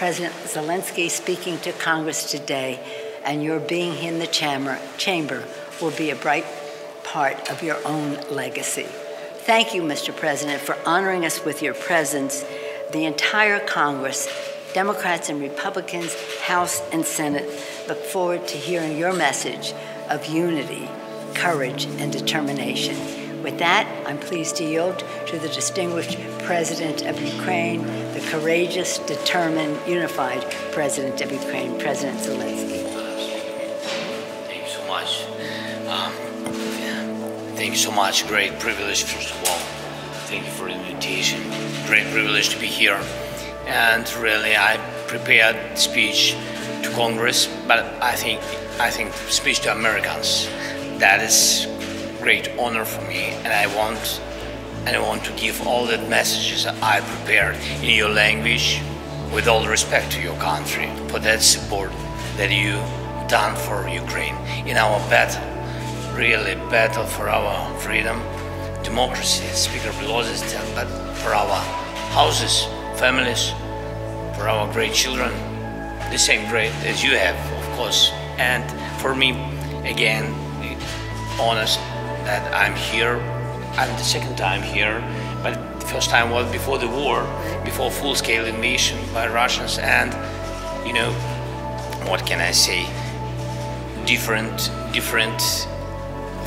President Zelensky speaking to Congress today and your being in the chamber will be a bright part of your own legacy. Thank you, Mr. President, for honoring us with your presence. The entire Congress, Democrats and Republicans, House and Senate, look forward to hearing your message of unity, courage, and determination. With that, I'm pleased to yield to the distinguished President of Ukraine, the courageous, determined, unified President of Ukraine, President Zelensky. Thank you so much. Thank you so much. Great privilege, first of all. Thank you for the invitation. Great privilege to be here. And really, I prepared speech to Congress, but I think speech to Americans. That is great honor for me, and I want to give all the messages I prepared in your language, with all respect to your country, for that support that you done for Ukraine in our battle, really battle for our freedom, democracy. Speaker below this, but for our houses, families, for our great children, the same great as you have, of course. And for me, again, honest that I'm here. I'm the second time here, but the first time was before the war, before full-scale invasion by Russians. And you know, what can I say? Different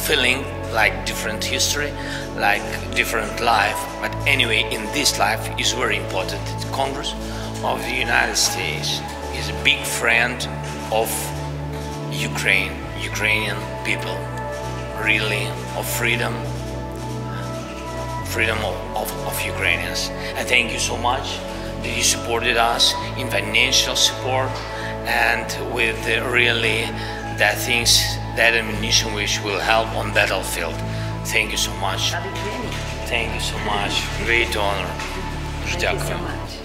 feeling, like different history, like different life. But anyway, in this life is very important. The Congress of the United States is a big friend of Ukraine, Ukrainian people, really of freedom, freedom of Ukrainians. And thank you so much that you supported us in financial support and with really the things, that ammunition which will help on battlefield. Thank you so much. Thank you so much. Great honor. Thank you so much.